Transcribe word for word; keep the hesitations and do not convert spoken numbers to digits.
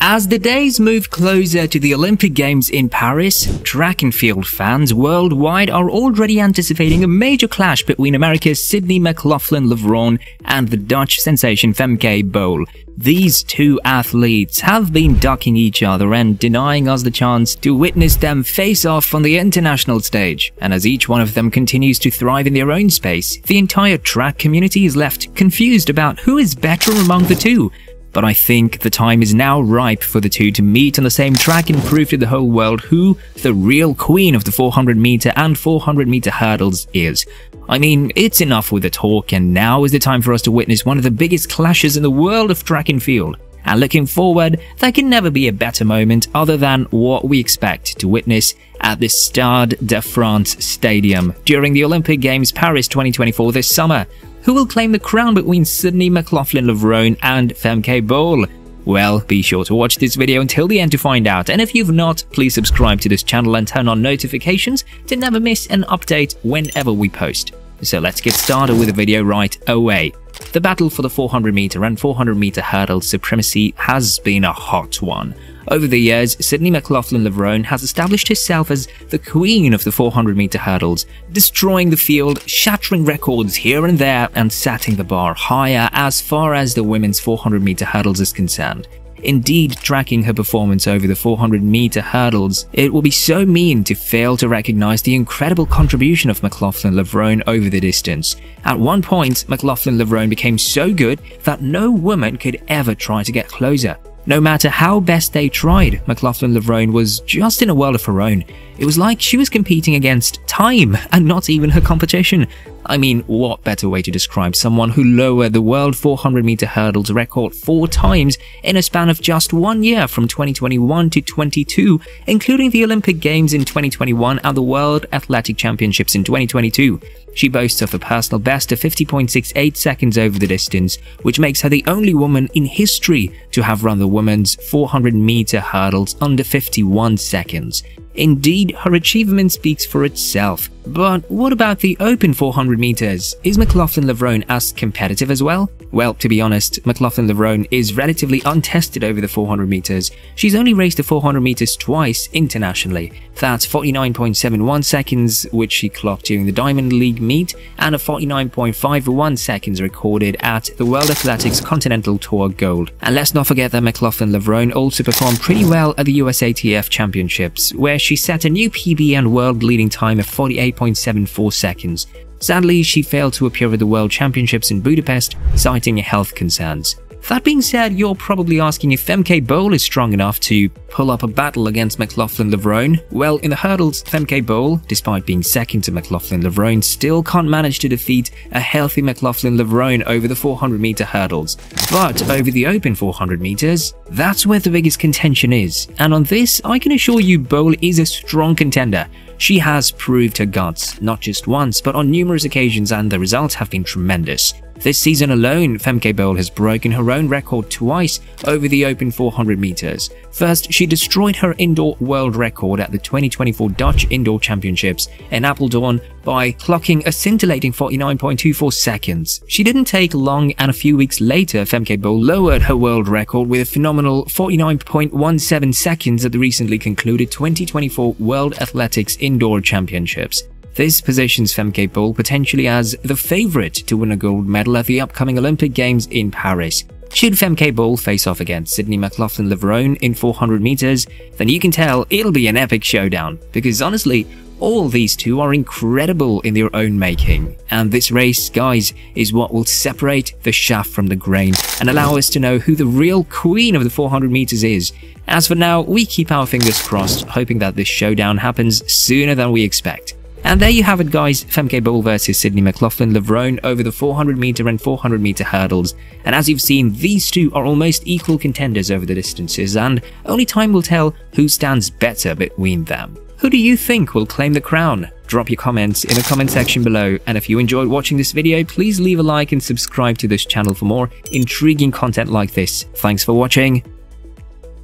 As the days move closer to the Olympic Games in Paris, track and field fans worldwide are already anticipating a major clash between America's Sydney McLaughlin-Levrone and the Dutch sensation Femke Bol. These two athletes have been ducking each other and denying us the chance to witness them face off on the international stage. And as each one of them continues to thrive in their own space, the entire track community is left confused about who is better among the two. But I think the time is now ripe for the two to meet on the same track and prove to the whole world who the real queen of the four hundred meter and four hundred meter hurdles is. I mean, it's enough with the talk, and now is the time for us to witness one of the biggest clashes in the world of track and field. And looking forward, there can never be a better moment other than what we expect to witness at the Stade de France Stadium during the Olympic Games Paris twenty twenty-four this summer. Who will claim the crown between Sydney McLaughlin-Levrone and Femke Bol? Well, be sure to watch this video until the end to find out, and if you've not, please subscribe to this channel and turn on notifications to never miss an update whenever we post. So let's get started with the video right away. The battle for the four hundred meter and four hundred meter hurdle supremacy has been a hot one. Over the years, Sydney McLaughlin-Levrone has established herself as the queen of the four hundred meter hurdles, destroying the field, shattering records here and there, and setting the bar higher as far as the women's four hundred meter hurdles is concerned. Indeed, tracking her performance over the four hundred meter hurdles, it will be so mean to fail to recognize the incredible contribution of McLaughlin-Levrone over the distance. At one point, McLaughlin-Levrone became so good that no woman could ever try to get closer. No matter how best they tried, McLaughlin-Levrone was just in a world of her own. It was like she was competing against time and not even her competition. I mean, what better way to describe someone who lowered the world four hundred meter hurdles record four times in a span of just one year from twenty twenty-one to twenty-two, including the Olympic Games in twenty twenty-one and the World Athletic Championships in twenty twenty-two. She boasts of a personal best of fifty point six eight seconds over the distance, which makes her the only woman in history to have run the women's four hundred meter hurdles under fifty-one seconds. Indeed, her achievement speaks for itself. But what about the open four hundred meters? Is McLaughlin-Levrone as competitive as well? Well, to be honest, McLaughlin-Levrone is relatively untested over the four hundred meters. She's only raced the four hundred meters twice internationally. That's forty-nine point seven one seconds, which she clocked during the Diamond League meet, and a forty-nine point five one seconds recorded at the World Athletics Continental Tour Gold. And let's not forget that McLaughlin-Levrone also performed pretty well at the U S A T F Championships, where she set a new P B and world leading time of forty-eight point seven four seconds. Sadly, she failed to appear at the World Championships in Budapest, citing health concerns. That being said, you're probably asking if Femke Bol is strong enough to pull up a battle against McLaughlin-Levrone. Well, in the hurdles, Femke Bol, despite being second to McLaughlin-Levrone, still can't manage to defeat a healthy McLaughlin-Levrone over the four hundred meter hurdles. But over the open four hundred meters, that's where the biggest contention is. And on this, I can assure you Bol is a strong contender. She has proved her guts, not just once, but on numerous occasions, and the results have been tremendous. This season alone, Femke Bol has broken her own record twice over the open four hundred meters. First, she destroyed her indoor world record at the twenty twenty-four Dutch Indoor Championships in Appledorn by clocking a scintillating forty-nine point two four seconds. She didn't take long, and a few weeks later, Femke Bol lowered her world record with a phenomenal forty-nine point one seven seconds at the recently concluded twenty twenty-four World Athletics Indoor Championships. This positions Femke Bol potentially as the favorite to win a gold medal at the upcoming Olympic Games in Paris. Should Femke Bol face off against Sydney McLaughlin-Levrone in four hundred meters, then you can tell it'll be an epic showdown, because honestly, all these two are incredible in their own making. And this race, guys, is what will separate the chaff from the grain and allow us to know who the real queen of the four hundred meters is. As for now, we keep our fingers crossed, hoping that this showdown happens sooner than we expect. And there you have it, guys, Femke Bol versus Sydney McLaughlin-Levrone over the four hundred meter and four hundred meter hurdles. And as you've seen, these two are almost equal contenders over the distances, and only time will tell who stands better between them. Who do you think will claim the crown? Drop your comments in the comment section below, and if you enjoyed watching this video, please leave a like and subscribe to this channel for more intriguing content like this. Thanks for watching.